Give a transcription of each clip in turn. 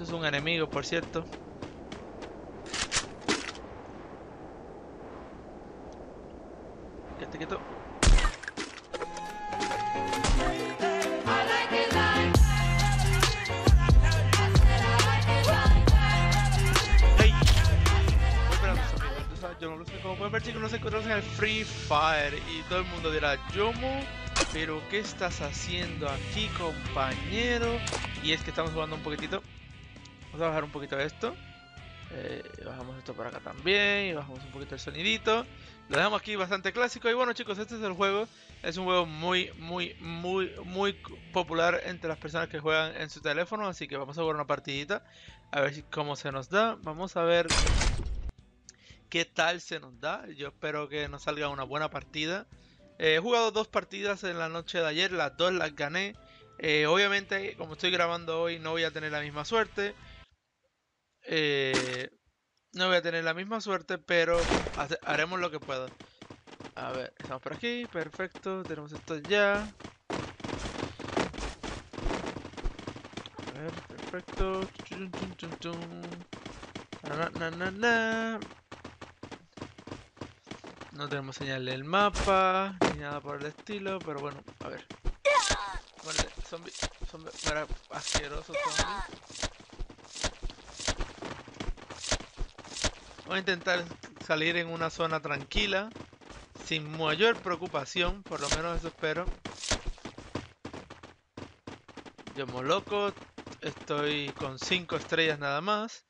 Eso es un enemigo, por cierto. Quédate quieto. Hey. Como pueden ver, chicos, no se conocen el Free Fire y todo el mundo dirá, Jomo, pero ¿qué estás haciendo aquí, compañero? Y es que estamos jugando un poquitito. Vamos a bajar un poquito esto. Bajamos esto por acá también. Y bajamos un poquito el sonidito. Lo dejamos aquí bastante clásico. Y bueno, chicos, este es el juego. Es un juego muy popular entre las personas que juegan en su teléfono. Así que vamos a jugar una partidita. A ver cómo se nos da. Vamos a ver qué tal se nos da. Yo espero que nos salga una buena partida. He jugado dos partidas en la noche de ayer. Las dos las gané. Obviamente, como estoy grabando hoy, no voy a tener la misma suerte. Pero haremos lo que pueda. A ver, estamos por aquí. Perfecto, tenemos esto ya. A ver, perfecto. No tenemos señal del mapa, ni nada por el estilo, pero bueno, a ver. Ponle, zombie, zombie, era asqueroso zombie. Voy a intentar salir en una zona tranquila, sin mayor preocupación, por lo menos eso espero. Jomoloco, estoy con 5 estrellas nada más.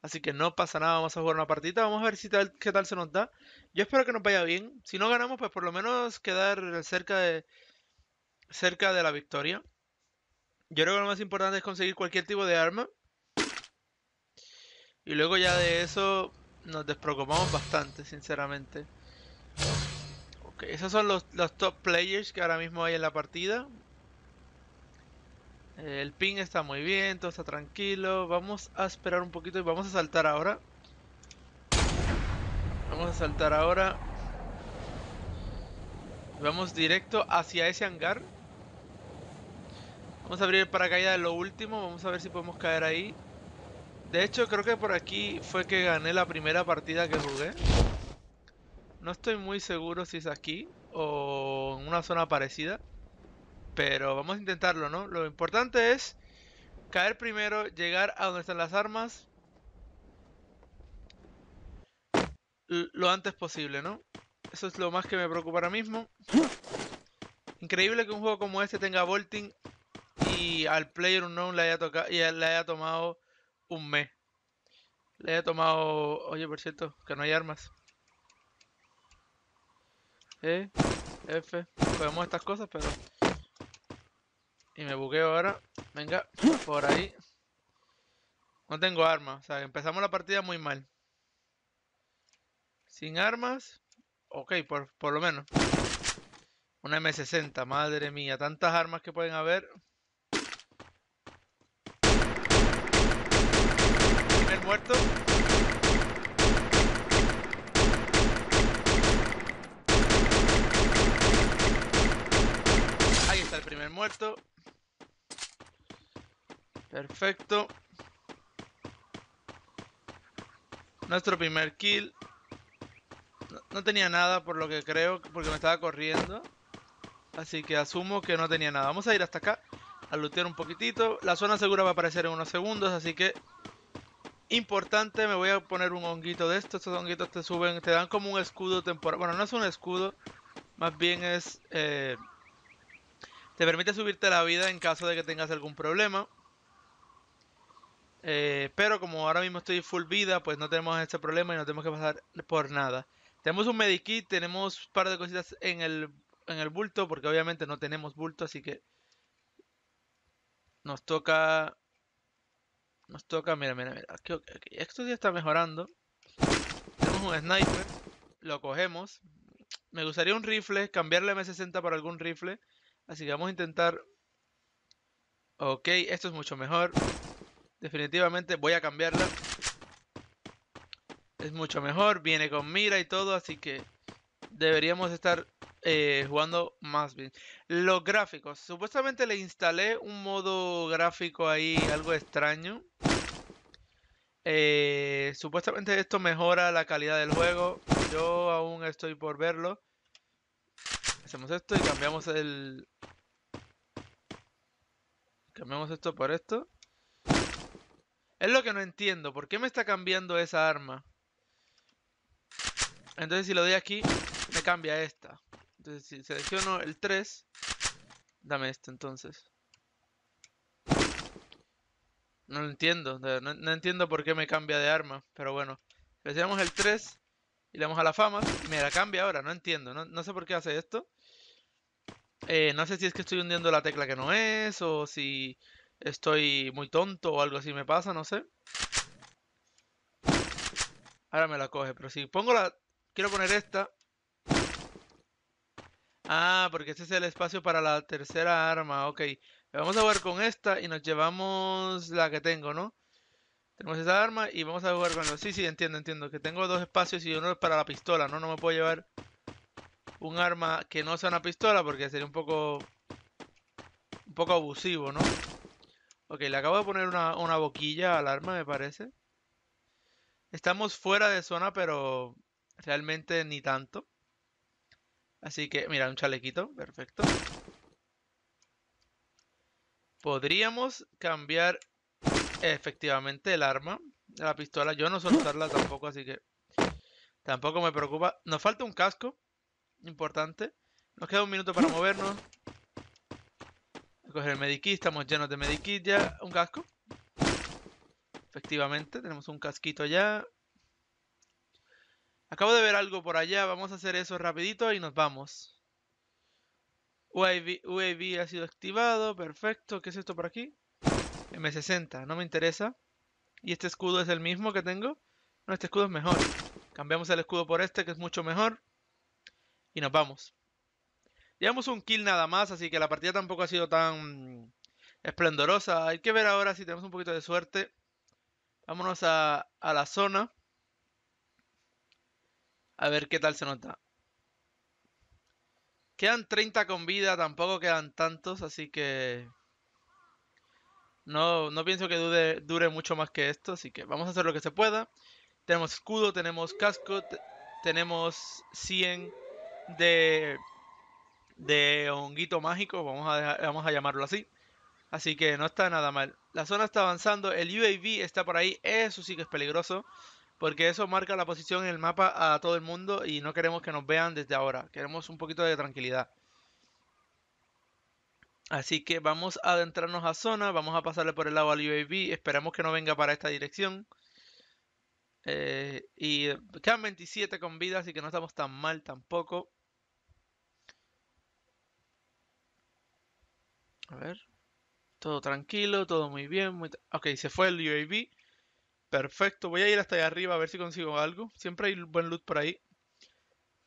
Así que no pasa nada, vamos a jugar una partidita, vamos a ver si tal, qué tal se nos da. Yo espero que nos vaya bien. Si no ganamos, pues por lo menos quedar cerca de la victoria. Yo creo que lo más importante es conseguir cualquier tipo de arma. Y luego ya de eso nos despreocupamos bastante, sinceramente. Ok, esos son los top players que ahora mismo hay en la partida. El ping está muy bien, todo está tranquilo. Vamos a esperar un poquito y vamos a saltar ahora. Vamos a saltar ahora. Vamos directo hacia ese hangar. Vamos a abrir el paracaídas de lo último. Vamos a ver si podemos caer ahí. De hecho, creo que por aquí fue que gané la primera partida que jugué. No estoy muy seguro si es aquí o en una zona parecida. Pero vamos a intentarlo, ¿no? Lo importante es caer primero, llegar a donde están las armas lo antes posible, ¿no? Eso es lo más que me preocupa ahora mismo. Increíble que un juego como este tenga vaulting y al Player Unknown le haya tomado un mes. Le haya tomado... Oye, por cierto, que no hay armas. F. Podemos estas cosas, pero... Y me bugueo ahora. Venga, por ahí. No tengo armas. O sea, empezamos la partida muy mal. Sin armas. Ok, por lo menos. Una M60, madre mía. Tantas armas que pueden haber. Primer muerto. Ahí está el primer muerto. Perfecto. Nuestro primer kill. No tenía nada por lo que creo, porque me estaba corriendo. Así que asumo que no tenía nada. Vamos a ir hasta acá, a lootear un poquitito. La zona segura va a aparecer en unos segundos, así que... Importante, me voy a poner un honguito de estos. Estos honguitos te suben, te dan como un escudo temporal. Bueno, no es un escudo, más bien es... te permite subirte la vida en caso de que tengas algún problema. Pero como ahora mismo estoy full vida, pues no tenemos este problema y no tenemos que pasar por nada. Tenemos un medikit, tenemos un par de cositas en el bulto, porque obviamente no tenemos bulto, así que nos toca, mira, aquí. Esto ya está mejorando. Tenemos un sniper, lo cogemos. Me gustaría un rifle, cambiarle M60 por algún rifle, así que vamos a intentar. Ok, esto es mucho mejor. Definitivamente voy a cambiarla. Es mucho mejor. Viene con mira y todo. Así que deberíamos estar jugando más bien. Los gráficos. Supuestamente le instalé un modo gráfico ahí. Algo extraño. Supuestamente esto mejora la calidad del juego. Yo aún estoy por verlo. Hacemos esto y cambiamos el... Cambiamos esto por esto. Es lo que no entiendo. ¿Por qué me está cambiando esa arma? Entonces si lo doy aquí, me cambia esta. Entonces si selecciono el 3, dame esto entonces. No lo entiendo, no entiendo por qué me cambia de arma, pero bueno. Seleccionamos el 3 y le damos a la fama y me la cambia ahora, no entiendo, no sé por qué hace esto. No sé si es que estoy hundiendo la tecla que no es, o si estoy muy tonto o algo así me pasa, no sé. Ahora me la coge, pero si pongo la... Quiero poner esta. Ah, porque este es el espacio para la tercera arma, ok. Vamos a jugar con esta y nos llevamos la que tengo, ¿no? Tenemos esa arma y vamos a jugar con los... Sí, entiendo. Que tengo dos espacios y uno es para la pistola, ¿no? No me puedo llevar un arma que no sea una pistola porque sería un poco abusivo, ¿no? Ok, le acabo de poner una boquilla al arma, me parece. Estamos fuera de zona, pero realmente ni tanto. Así que, mira, un chalequito, perfecto. Podríamos cambiar efectivamente el arma de la pistola. Yo no suelo usarla tampoco, así que tampoco me preocupa. Nos falta un casco importante. Nos queda un minuto para movernos. Voy a coger el medikit, estamos llenos de medikit ya. Un casco. Efectivamente, tenemos un casquito ya. Acabo de ver algo por allá. Vamos a hacer eso rapidito y nos vamos. UAV ha sido activado, perfecto. ¿Qué es esto por aquí? M60, no me interesa. ¿Y este escudo es el mismo que tengo? No, este escudo es mejor. Cambiamos el escudo por este, que es mucho mejor. Y nos vamos. Llevamos un kill nada más, así que la partida tampoco ha sido tan esplendorosa. Hay que ver ahora si tenemos un poquito de suerte. Vámonos a la zona. A ver qué tal se nota. Quedan 30 con vida, tampoco quedan tantos, así que... No pienso que dure mucho más que esto, así que vamos a hacer lo que se pueda. Tenemos escudo, tenemos casco, tenemos 100 de honguito mágico, vamos a llamarlo así. Así que no está nada mal. La zona está avanzando, el UAV está por ahí, eso sí que es peligroso. Porque eso marca la posición en el mapa a todo el mundo y no queremos que nos vean desde ahora. Queremos un poquito de tranquilidad. Así que vamos a adentrarnos a zona. Vamos a pasarle por el lado al UAV. Esperamos que no venga para esta dirección. Y quedan 27 con vida, así que no estamos tan mal tampoco. A ver. Todo tranquilo, todo muy bien. Ok, se fue el UAV. Perfecto, voy a ir hasta allá arriba a ver si consigo algo. Siempre hay buen loot por ahí.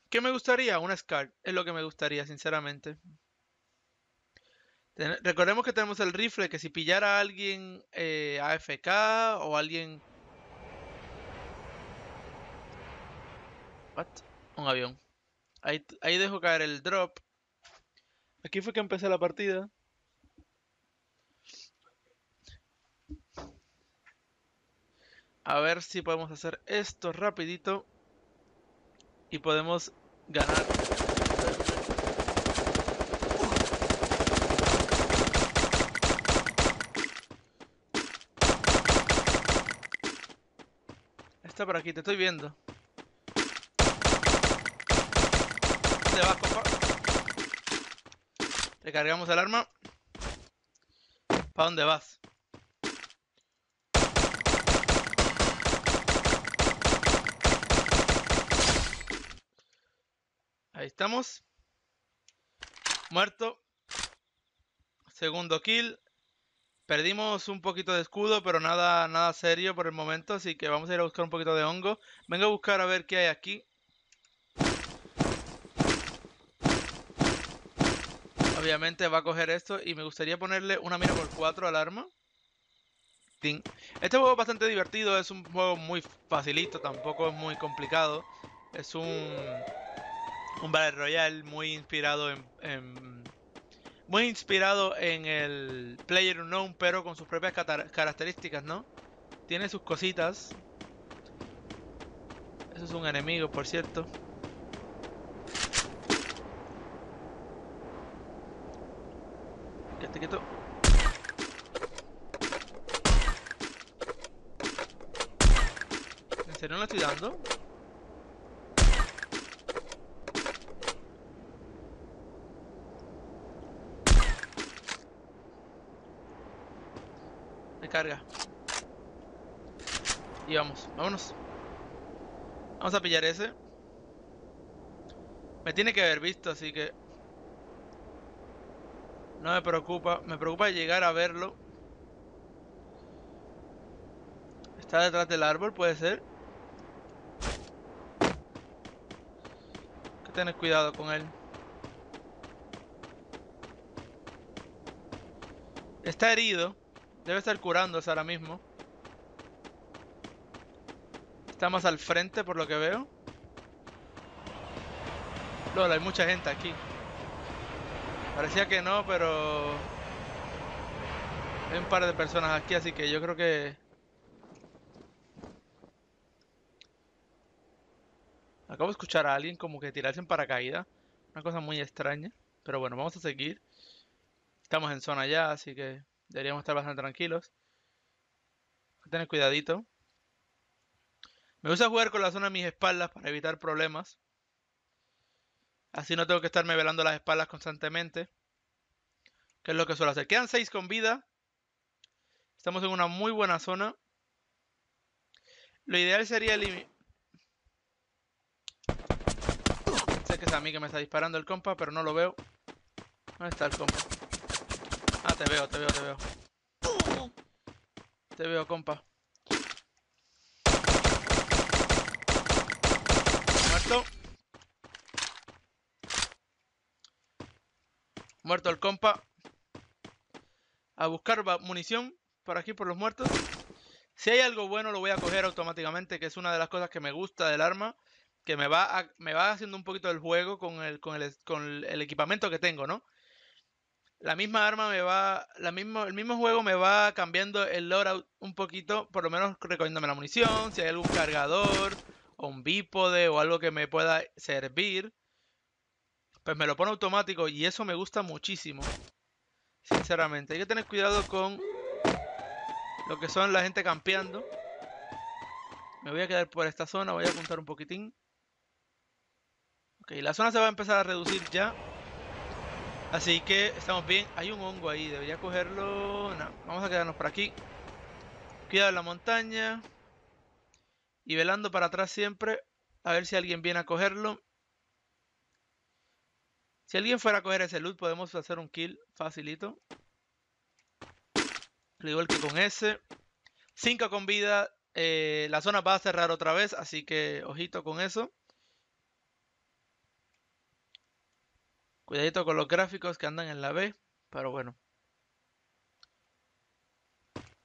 ¿Qué me gustaría? Una SCAR. Es lo que me gustaría, sinceramente. Recordemos que tenemos el rifle, que si pillara a alguien AFK o alguien... ¿What? Un avión. Ahí dejo caer el drop. Aquí fue que empecé la partida. A ver si podemos hacer esto rapidito. Y podemos ganar. Está por aquí, te estoy viendo. Te vas, compa. Recargamos el arma. ¿Para dónde vas? Ahí estamos. Muerto. Segundo kill. Perdimos un poquito de escudo, pero nada serio por el momento. Así que vamos a ir a buscar un poquito de hongo. Vengo a buscar a ver qué hay aquí. Obviamente va a coger esto y me gustaría ponerle una mira por 4 al arma. Ting. Este juego es bastante divertido. Es un juego muy facilito. Tampoco es muy complicado. Es un Battle Royale muy inspirado en el Player Unknown, pero con sus propias características, ¿no? Tiene sus cositas. Eso es un enemigo, por cierto. Quédate quieto. ¿En serio no lo estoy dando? Me carga. Y vamos, vámonos. Vamos a pillar ese. Me tiene que haber visto, así que no me preocupa. Me preocupa llegar a verlo. Está detrás del árbol, puede ser. Hay que tener cuidado con él. Está herido. Debe estar curándose ahora mismo. Está más al frente por lo que veo. Lol, hay mucha gente aquí. Parecía que no, pero hay un par de personas aquí, así que yo creo que acabo de escuchar a alguien como que tirarse en paracaídas. Una cosa muy extraña. Pero bueno, vamos a seguir. Estamos en zona ya, así que deberíamos estar bastante tranquilos. Hay que tener cuidadito. Me gusta jugar con la zona de mis espaldas para evitar problemas. Así no tengo que estarme velando las espaldas constantemente, que es lo que suelo hacer. Quedan 6 con vida. Estamos en una muy buena zona. Lo ideal sería eliminar... Sé que es a mí que me está disparando el compa, pero no lo veo. ¿Dónde está el compa? Ah, te veo, te veo, te veo. Te veo, compa. Muerto el compa. A buscar munición por aquí, por los muertos. Si hay algo bueno lo voy a coger automáticamente, que es una de las cosas que me gusta del arma, que me va haciendo un poquito el juego con el equipamiento que tengo, ¿no? La misma arma me va, el mismo juego me va cambiando el loadout un poquito, por lo menos recogiéndome la munición, si hay algún cargador o un bípode o algo que me pueda servir, pues me lo pone automático y eso me gusta muchísimo. Sinceramente, hay que tener cuidado con lo que son la gente campeando. Me voy a quedar por esta zona, voy a apuntar un poquitín. Ok, la zona se va a empezar a reducir ya, así que estamos bien. Hay un hongo ahí, debería cogerlo. No, vamos a quedarnos por aquí. Cuidado en la montaña. Y velando para atrás siempre, a ver si alguien viene a cogerlo. Si alguien fuera a coger ese loot, podemos hacer un kill facilito. Al igual que con ese. 5 con vida. La zona va a cerrar otra vez, así que ojito con eso. Cuidadito con los gráficos que andan en la B, pero bueno.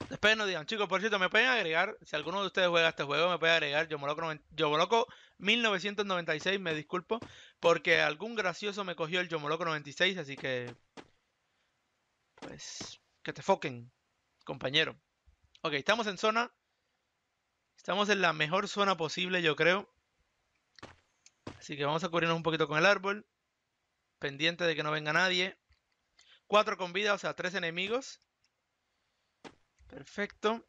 Después nos digan, chicos, por cierto, me pueden agregar, si alguno de ustedes juega este juego, me puede agregar Jomoloco1996, me disculpo, porque algún gracioso me cogió el Jomoloco96, así que, pues, que te foquen, compañero. Ok, estamos en zona, estamos en la mejor zona posible, yo creo. Así que vamos a cubrirnos un poquito con el árbol, pendiente de que no venga nadie. 4 con vida, o sea, 3 enemigos. Perfecto.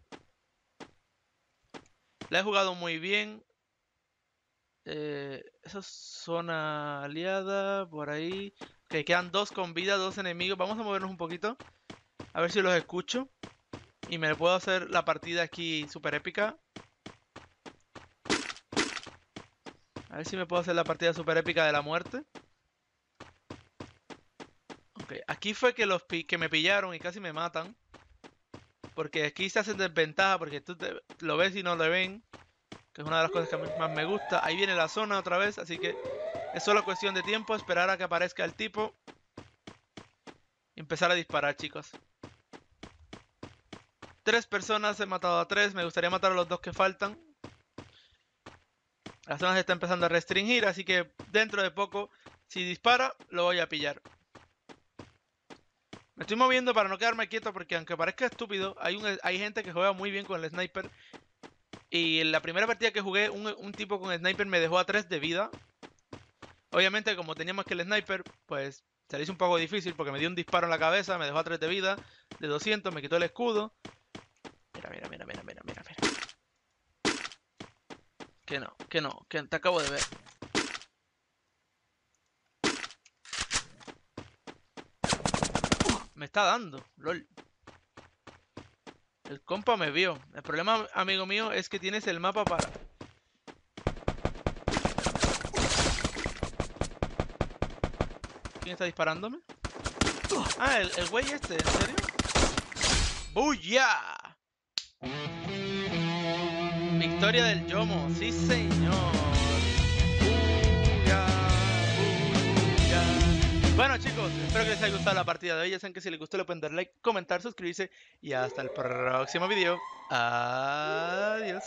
La he jugado muy bien. Esa es zona aliada. Por ahí. Ok, quedan 2 con vida, 2 enemigos. Vamos a movernos un poquito. A ver si los escucho. Y me puedo hacer la partida aquí super épica. A ver si me puedo hacer la partida super épica de la muerte. Ok, aquí fue que me pillaron y casi me matan. Porque aquí se hacen desventaja, porque tú lo ves y no lo ven. Que es una de las cosas que a mí más me gusta. Ahí viene la zona otra vez, así que es solo cuestión de tiempo. Esperar a que aparezca el tipo. Y empezar a disparar, chicos. 3 personas, he matado a 3. Me gustaría matar a los 2 que faltan. La zona se está empezando a restringir, así que dentro de poco, si dispara, lo voy a pillar. Me estoy moviendo para no quedarme quieto porque aunque parezca estúpido, hay gente que juega muy bien con el sniper. Y en la primera partida que jugué, un tipo con sniper me dejó a 3 de vida. Obviamente, como tenía más que el sniper, pues se le hizo un poco difícil porque me dio un disparo en la cabeza, me dejó a 3 de vida, de 200, me quitó el escudo. Mira. Que te acabo de ver. Me está dando, lol. El compa me vio. El problema, amigo mío, es que tienes el mapa para... ¿Quién está disparándome? Ah, el güey este, ¿en serio? ¡Buya! Victoria del Yomo, sí señor. Bueno chicos, espero que les haya gustado la partida de hoy. Ya saben que si les gustó le pueden dar like, comentar, suscribirse. Y hasta el próximo video. Adiós.